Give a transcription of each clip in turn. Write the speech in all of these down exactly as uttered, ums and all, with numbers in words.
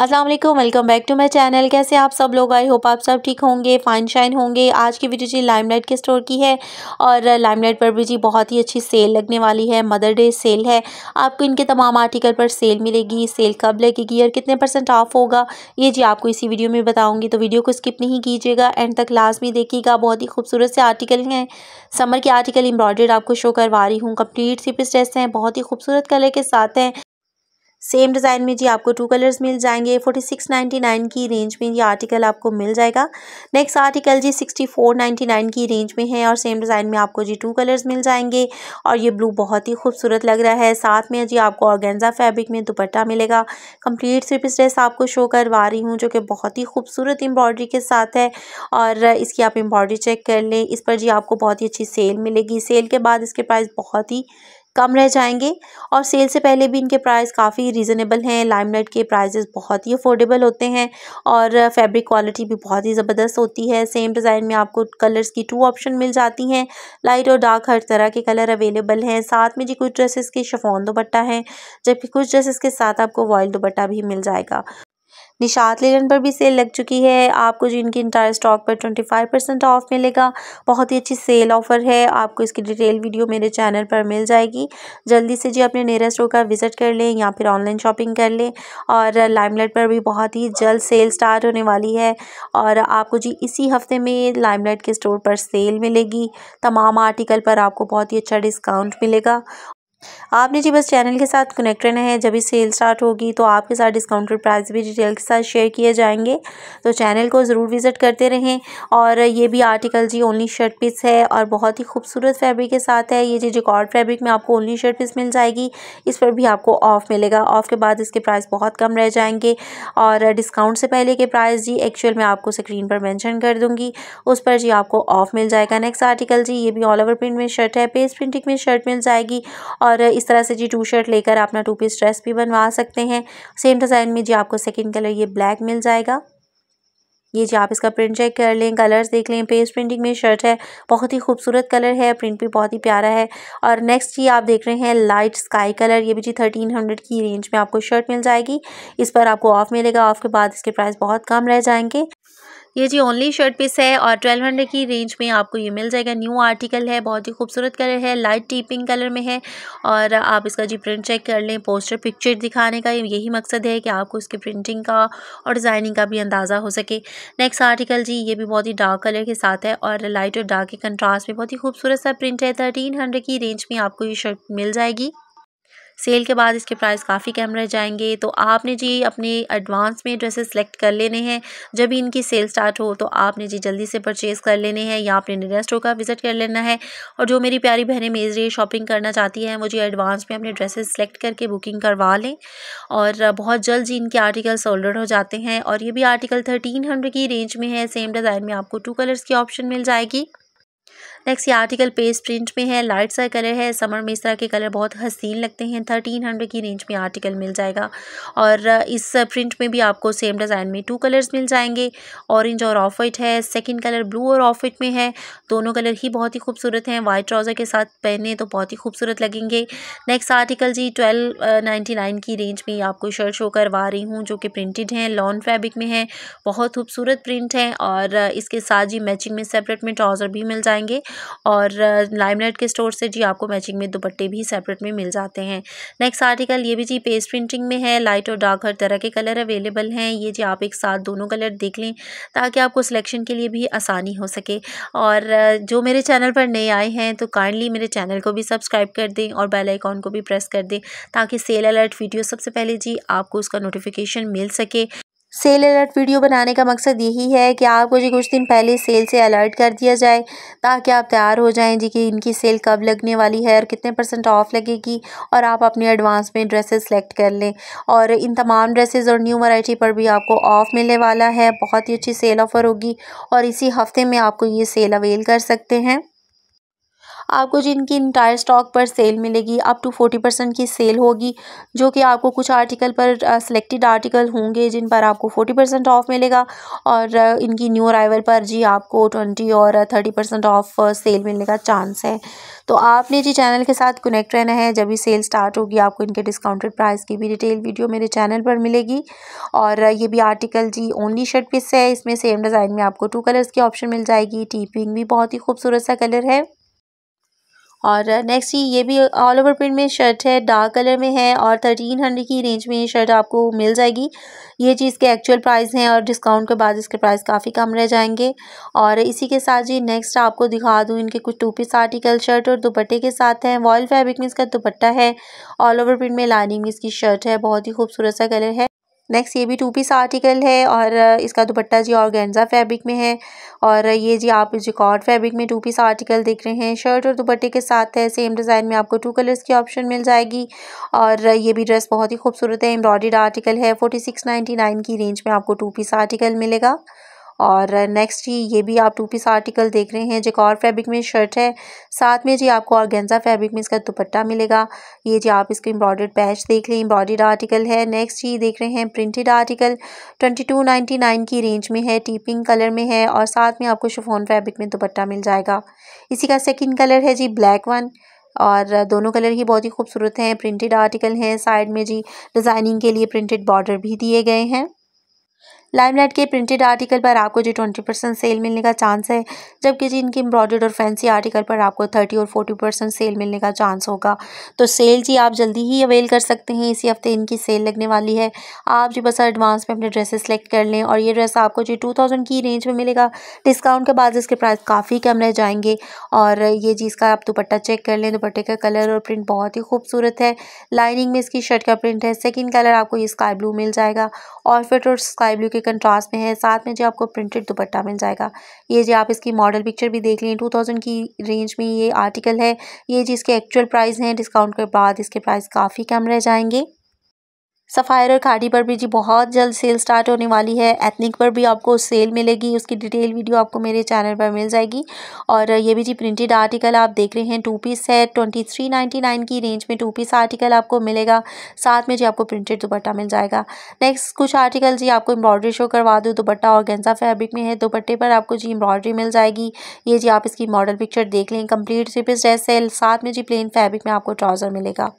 अस्सलाम वालेकुम, welcome back to my channel. कैसे आप सब लोग? आई होप आप सब ठीक होंगे, फाइन शाइन होंगे। आज की वीडियो जी लाइमलाइट के स्टोर की है और लाइमलाइट पर भी जी बहुत ही अच्छी सेल लगने वाली है। मदर डे सेल है, आपको इनके तमाम आर्टिकल पर सेल मिलेगी। सेल कब लगेगी और कितने परसेंट ऑफ होगा ये जी आपको इसी वीडियो में बताऊँगी, तो वीडियो को स्किप नहीं कीजिएगा, एंड तक लाजमी देखिएगा। बहुत ही खूबसूरत से आर्टिकल हैं, समर के आर्टिकल एम्ब्रॉयडर्ड आपको शो करवा रही हूँ। कंप्लीट थ्री पीस ड्रेस हैं, बहुत ही खूबसूरत कलर के साथ हैं। सेम डिज़ाइन में जी आपको टू कलर्स मिल जाएंगे। फोर्टी सिक्स नाइन्टी नाइन की रेंज में ये आर्टिकल आपको मिल जाएगा। नेक्स्ट आर्टिकल जी सिक्सटी फोर नाइन्टी नाइन की रेंज में है और सेम डिज़ाइन में आपको जी टू कलर्स मिल जाएंगे। और ये ब्लू बहुत ही खूबसूरत लग रहा है। साथ में जी आपको ऑर्गेन्जा फैब्रिक में दुपट्टा मिलेगा। कंप्लीट थ्री पीस ड्रेस आपको शो करवा रही हूँ जो कि बहुत ही खूबसूरत एम्ब्रॉयडरी के साथ है और इसकी आप एम्ब्रॉयडरी चेक कर लें। इस पर जी आपको बहुत ही अच्छी सेल मिलेगी। सेल के बाद इसके प्राइस बहुत ही कम रह जाएंगे और सेल से पहले भी इनके प्राइस काफ़ी रीज़नेबल हैं। लाइमलाइट के प्राइसेस बहुत ही अफोर्डेबल होते हैं और फैब्रिक क्वालिटी भी बहुत ही ज़बरदस्त होती है। सेम डिज़ाइन में आपको कलर्स की टू ऑप्शन मिल जाती हैं। लाइट और डार्क हर तरह के कलर अवेलेबल हैं। साथ में जी कुछ ड्रेसेस के शिफॉन दुपट्टा हैं, जबकि कुछ ड्रेसेस के साथ आपको वॉयल दुपट्टा भी मिल जाएगा। निशात लिनन पर भी सेल लग चुकी है, आपको जी इनके इंटायर स्टॉक पर पच्चीस परसेंट ऑफ मिलेगा। बहुत ही अच्छी सेल ऑफ़र है, आपको इसकी डिटेल वीडियो मेरे चैनल पर मिल जाएगी। जल्दी से जी अपने नियरेस्ट स्टोर का विज़िट कर लें या फिर ऑनलाइन शॉपिंग कर लें। और लाइमलाइट पर भी बहुत ही जल्द सेल स्टार्ट होने वाली है और आपको जी इसी हफ्ते में लाइमलाइट के स्टोर पर सेल मिलेगी। तमाम आर्टिकल पर आपको बहुत ही अच्छा डिस्काउंट मिलेगा। आपने जी बस चैनल के साथ कनेक्ट रहना है, जब भी सेल स्टार्ट होगी तो आपके साथ डिस्काउंटेड प्राइस भी डिटेल के साथ शेयर किए जाएंगे, तो चैनल को ज़रूर विज़िट करते रहें। और ये भी आर्टिकल जी ओनली शर्ट पीस है और बहुत ही खूबसूरत फैब्रिक के साथ है। ये जी जॉर्ड फैब्रिक में आपको ओनली शर्ट पीस मिल जाएगी। इस पर भी आपको ऑफ़ मिलेगा। ऑफ़ के बाद इसके प्राइस बहुत कम रह जाएंगे और डिस्काउंट से पहले के प्राइस जी एक्चुअल मैं आपको स्क्रीन पर मैंशन कर दूँगी, उस पर जी आपको ऑफ़ मिल जाएगा। नेक्स्ट आर्टिकल जी ये भी ऑल ओवर प्रिंट में शर्ट है, पेस्ट प्रिंटिंग में शर्ट मिल जाएगी। और इस तरह से जी टू शर्ट लेकर अपना टू पीस ड्रेस भी बनवा सकते हैं। सेम डिज़ाइन में जी आपको सेकंड कलर ये ब्लैक मिल जाएगा। ये जी आप इसका प्रिंट चेक कर लें, कलर्स देख लें। पेस्ट प्रिंटिंग में शर्ट है, बहुत ही खूबसूरत कलर है, प्रिंट भी बहुत ही प्यारा है। और नेक्स्ट जी आप देख रहे हैं लाइट स्काई कलर, ये भी जी थर्टीन हंड्रेड की रेंज में आपको शर्ट मिल जाएगी। इस पर आपको ऑफ मिलेगा। ऑफ के बाद इसके प्राइस बहुत कम रह जाएंगे। ये जी ओनली शर्ट पीस है और ट्वेल्व हंड्रेड की रेंज में आपको ये मिल जाएगा। न्यू आर्टिकल है, बहुत ही खूबसूरत कलर है, लाइट टीपिंग कलर में है। और आप इसका जी प्रिंट चेक कर लें। पोस्टर पिक्चर दिखाने का यही मकसद है कि आपको इसकी प्रिंटिंग का और डिज़ाइनिंग का भी अंदाज़ा हो सके। नेक्स्ट आर्टिकल जी ये भी बहुत ही डार्क कलर के साथ है और लाइट और डार्क के कंट्रास्ट में बहुत ही खूबसूरत सा प्रिंट है। थर्टीन हंड्रेड की रेंज में आपको ये शर्ट मिल जाएगी। सेल के बाद इसके प्राइस काफ़ी कम रह जाएंगे, तो आपने जी अपने एडवांस में ड्रेसेस सेलेक्ट कर लेने हैं। जब भी इनकी सेल स्टार्ट हो तो आपने जी जल्दी से परचेज़ कर लेने हैं या अपने नियरेस्ट स्टोर का विज़िट कर लेना है। और जो मेरी प्यारी बहनें मेरी शॉपिंग करना चाहती हैं वो जी एडवांस में अपने ड्रेसेस सेलेक्ट करके बुकिंग करवा लें और बहुत जल्द जी इनके आर्टिकल सोल्ड हो जाते हैं। और ये भी आर्टिकल थर्टीन हंड्रेड की रेंज में है। सेम डिज़ाइन में आपको टू कलर्स की ऑप्शन मिल जाएगी। नेक्स्ट ये आर्टिकल पेस्ट प्रिंट में है, लाइट सा कलर है। समर में इस तरह के कलर बहुत हसीन लगते हैं। थर्टीन हंड्रेड की रेंज में आर्टिकल मिल जाएगा। और इस प्रिंट में भी आपको सेम डिज़ाइन में टू कलर्स मिल जाएंगे, ऑरेंज और ऑफ वाइट है। सेकंड कलर ब्लू और ऑफ वाइट में है, दोनों कलर ही बहुत ही खूबसूरत हैं। वाइट ट्राउज़र के साथ पहने तो बहुत ही खूबसूरत लगेंगे। नेक्स्ट आर्टिकल जी ट्वेल्व नाइन्टी नाइन की रेंज में आपको शर्ट शो करवा रही हूँ जो कि प्रिंटेड हैं, लॉन फैब्रिक में है, बहुत खूबसूरत प्रिंट है। और इसके साथ जी मैचिंग में सेपरेट में ट्राउज़र भी मिल जाएंगे और लाइमलाइट के स्टोर से जी आपको मैचिंग में दुपट्टे भी सेपरेट में मिल जाते हैं। नेक्स्ट आर्टिकल ये भी जी पेस्ट प्रिंटिंग में है, लाइट और डार्क हर तरह के कलर अवेलेबल हैं। ये जी आप एक साथ दोनों कलर देख लें ताकि आपको सिलेक्शन के लिए भी आसानी हो सके। और जो मेरे चैनल पर नए आए हैं तो काइंडली मेरे चैनल को भी सब्सक्राइब कर दें और बेल आइकॉन को भी प्रेस कर दें ताकि सेल अलर्ट वीडियो सबसे पहले जी आपको उसका नोटिफिकेशन मिल सके। सेल अलर्ट वीडियो बनाने का मकसद यही है कि आपको जी कुछ दिन पहले सेल से अलर्ट कर दिया जाए ताकि आप तैयार हो जाएं जी कि इनकी सेल कब लगने वाली है और कितने परसेंट ऑफ लगेगी और आप अपने एडवांस में ड्रेसेस सेलेक्ट कर लें। और इन तमाम ड्रेसेस और न्यू वैरायटी पर भी आपको ऑफ़ मिलने वाला है। बहुत ही अच्छी सेल ऑफ़र होगी और इसी हफ्ते में आपको ये सेल अवेल कर सकते हैं। आपको जी इनकी इंटायर स्टॉक पर सेल मिलेगी, अप टू फोर्टी परसेंट की सेल होगी, जो कि आपको कुछ आर्टिकल पर सिलेक्टेड आर्टिकल होंगे जिन पर आपको फोर्टी परसेंट ऑफ मिलेगा, और इनकी न्यू अराइवल पर जी आपको ट्वेंटी और थर्टी परसेंट ऑफ सेल मिलने का चांस है। तो आपने जी चैनल के साथ कनेक्ट रहना है, जब भी सेल स्टार्ट होगी आपको इनके डिस्काउंटेड प्राइस की भी डिटेल वीडियो मेरे चैनल पर मिलेगी। और ये भी आर्टिकल जी ओनली शर्ट पीस है, इसमें सेम डिज़ाइन में आपको टू कलर्स की ऑप्शन मिल जाएगी। टीप पिंक भी बहुत ही खूबसूरत सा कलर है। और नेक्स्ट ये भी ऑल ओवर प्रिंट में शर्ट है, डार्क कलर में है और थर्टीन हंड्रेड की रेंज में ये शर्ट आपको मिल जाएगी। ये चीज़ के एक्चुअल प्राइस हैं और डिस्काउंट के बाद इसके प्राइस काफ़ी कम रह जाएंगे। और इसी के साथ जी नेक्स्ट आपको दिखा दूँ इनके कुछ टू पीस आर्टिकल शर्ट और दुपट्टे के साथ हैं। वॉयल फैब्रिक में इसका दुपट्टा है, ऑल ओवर प्रिंट में लाइनिंग में इसकी शर्ट है, बहुत ही खूबसूरत सा कलर है। नेक्स्ट ये भी टू पीस आर्टिकल है और इसका दुपट्टा जी ऑर्गेन्जा फैब्रिक में है, और ये जी आप जिकॉर्ड फैब्रिक में टू पीस आर्टिकल देख रहे हैं, शर्ट और दुपट्टे के साथ है। सेम डिज़ाइन में आपको टू कलर्स की ऑप्शन मिल जाएगी। और ये भी ड्रेस बहुत ही खूबसूरत है, एम्ब्रॉयडर्ड आर्टिकल है। फोर्टी सिक्स नाइन्टी नाइन की रेंज में आपको टू पीस आर्टिकल मिलेगा। और नेक्स्ट जी ये भी आप टू पीस आर्टिकल देख रहे हैं, जिकॉर्ड फैब्रिक में शर्ट है, साथ में जी आपको ऑर्गेन्जा फैब्रिक में इसका दुपट्टा मिलेगा। ये जी आप इसके एम्ब्रॉयडर्ड पैच देख लें, एम्ब्रॉयडर्ड आर्टिकल है। नेक्स्ट जी देख रहे हैं printed article, twenty two ninety nine की रेंज में है, टीपिंग कलर में है और साथ में आपको शिफॉन फैब्रिक में दुपट्टा मिल जाएगा। इसी का सेकेंड कलर है जी ब्लैक वन, और दोनों कलर ही बहुत ही खूबसूरत हैं, प्रिंटेड आर्टिकल हैं। साइड में जी डिज़ाइनिंग के लिए प्रिंटेड बॉर्डर भी दिए गए हैं। लाइमलाइट के प्रिंटेड आर्टिकल पर आपको जी ट्वेंटी परसेंट सेल मिलने का चांस है, जबकि जी इनके एम्ब्रॉयडर्ड और फैंसी आर्टिकल पर आपको थर्टी और फोर्टी परसेंट सेल मिलने का चांस होगा। तो सेल जी आप जल्दी ही अवेल कर सकते हैं, इसी हफ्ते इनकी सेल लगने वाली है। आप जी बस एडवांस में अपने ड्रेसेस सेलेक्ट कर लें, और ये ड्रेस आपको जी टू थाउजेंड की रेंज में मिलेगा। डिस्काउंट के बाद इसके प्राइस काफ़ी कम रह जाएंगे। और ये जी इसका आप दुपट्टा चेक कर लें, दुपट्टे का कलर और प्रिंट बहुत ही खूबसूरत है। लाइनिंग में इसकी शर्ट का प्रिंट है, सेकेंड कलर आपको ये स्काई ब्लू मिल जाएगा, ऑलफिट और स्काई ब्लू कंट्रास्ट में है, साथ में जो आपको प्रिंटेड दुपट्टा मिल जाएगा। ये जी आप इसकी मॉडल पिक्चर भी देख लें, टू थाउजेंड की रेंज में ये आर्टिकल है। ये जी इसके एक्चुअल प्राइस हैं, डिस्काउंट के बाद इसके प्राइस काफ़ी कम रह जाएंगे। सफ़ायर और खाड़ी पर भी जी बहुत जल्द सेल स्टार्ट होने वाली है। एथनिक पर भी आपको सेल मिलेगी, उसकी डिटेल वीडियो आपको मेरे चैनल पर मिल जाएगी। और ये भी जी प्रिंटेड आर्टिकल आप देख रहे हैं, टू पीस है, ट्वेंटी थ्री नाइन्टी नाइन की रेंज में टू पीस आर्टिकल आपको मिलेगा, साथ में जी आपको प्रिंटेड दुपट्टा मिल जाएगा। नेक्स्ट कुछ आर्टिकल जी आपको एम्ब्रॉयडरी शो करवा दूँ। दुपट्टा ऑर्गेन्जा फैब्रिक में है, दुपट्टे पर आपको जी एम्ब्रॉयडरी मिल जाएगी। ये जी आप इसकी मॉडल पिक्चर देख लें, कम्प्लीट थ्री पीस ड्रेस है, साथ में जी प्लेन फैब्रिक में आपको ट्राउज़र मिलेगा।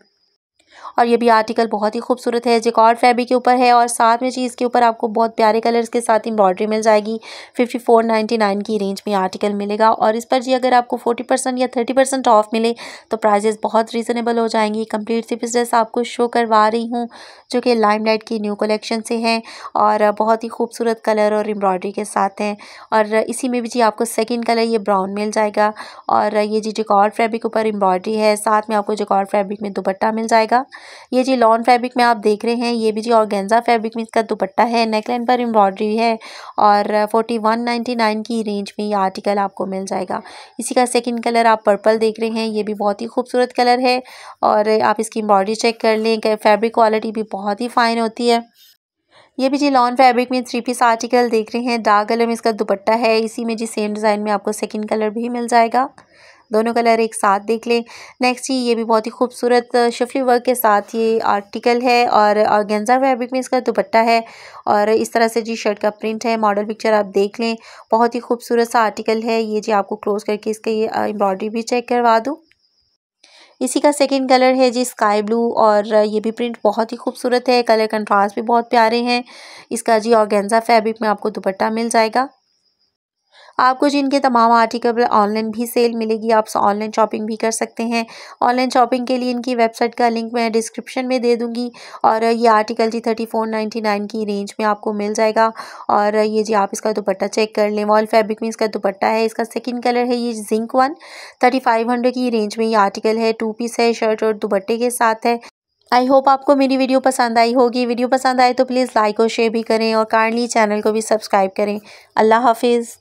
और ये भी आर्टिकल बहुत ही खूबसूरत है, जिकॉर्ड फैब्रिक के ऊपर है, और साथ में जी इसके ऊपर आपको बहुत प्यारे कलर्स के साथ एम्ब्रॉयडरी मिल जाएगी। फिफ्टी फोर नाइन्टी नाइन की रेंज में आर्टिकल मिलेगा, और इस पर जी अगर आपको फोर्टी परसेंट या थर्टी परसेंट ऑफ मिले तो प्राइजेस बहुत रीज़नेबल हो जाएंगी। कम्प्लीट थ्री पीस ड्रेस आपको शो करवा रही हूँ, जो कि लाइमलाइट की न्यू कलेक्शन से हैं, और बहुत ही खूबसूरत कलर और एम्ब्रॉयडरी के साथ हैं। और इसी में भी जी आपको सेकेंड कलर ये ब्राउन मिल जाएगा, और ये जी जिकॉर्ड फैब्रिक के ऊपर एम्ब्रॉयडरी है, साथ में आपको जिकॉर्ड फैब्रिक में दुपट्टा मिल जाएगा। ये जी लॉन फैब्रिक में आप देख रहे हैं, ये भी जी ऑर्गेन्जा फैब्रिक में इसका दुपट्टा है, नेकलाइन पर एम्ब्रॉयडरी है, और फोर्टी वन नाइन्टी नाइन की रेंज में ये आर्टिकल आपको मिल जाएगा। इसी का सेकंड कलर आप पर्पल देख रहे हैं, ये भी बहुत ही खूबसूरत कलर है, और आप इसकी एम्ब्रॉयडरी चेक कर लें, फैब्रिक क्वालिटी भी बहुत ही फाइन होती है। ये भी जी लॉन फैब्रिक में थ्री पीस आर्टिकल देख रहे हैं, डार्क कलर में इसका दुपट्टा है, इसी में जी सेम डिज़ाइन में आपको सेकेंड कलर भी मिल जाएगा। दोनों कलर एक साथ देख लें। नेक्स्ट जी ये भी बहुत ही खूबसूरत शिफली वर्क के साथ ये आर्टिकल है, और ऑर्गेन्जा फैब्रिक में इसका दुपट्टा है, और इस तरह से जी शर्ट का प्रिंट है। मॉडल पिक्चर आप देख लें, बहुत ही खूबसूरत सा आर्टिकल है। ये जी आपको क्लोज करके इसका ये एम्ब्रॉयडरी भी चेक करवा दूँ। इसी का सेकंड कलर है जी स्काई ब्लू, और ये भी प्रिंट बहुत ही खूबसूरत है, कलर कंट्रास्ट भी बहुत प्यारे हैं। इसका जी ऑर्गेन्जा फैब्रिक में आपको दुपट्टा मिल जाएगा। आपको जिनके तमाम आर्टिकल ऑनलाइन भी सेल मिलेगी, आप ऑनलाइन शॉपिंग भी कर सकते हैं। ऑनलाइन शॉपिंग के लिए इनकी वेबसाइट का लिंक मैं डिस्क्रिप्शन में दे दूंगी। और ये आर्टिकल जी थर्टी फोर नाइन्टी नाइन की रेंज में आपको मिल जाएगा, और ये जी आप इसका दुपट्टा चेक कर लें। वॉल फैब्रिक में इसका दुपट्टा है, इसका सेकंड कलर है ये zinc one, thirty five hundred की रेंज में ये आर्टिकल है, टू पीस है, शर्ट और दुपट्टे के साथ है। आई होप आपको मेरी वीडियो पसंद आई होगी। वीडियो पसंद आए तो प्लीज़ लाइक और शेयर भी करें, और काइंडली चैनल को भी सब्सक्राइब करें। अल्लाह हाफिज़।